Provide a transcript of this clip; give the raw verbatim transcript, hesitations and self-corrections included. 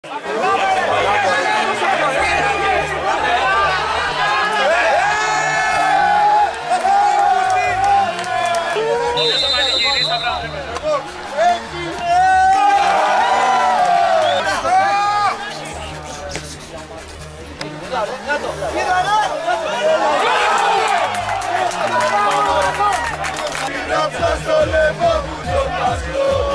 Gracias, Solemos, mucho más.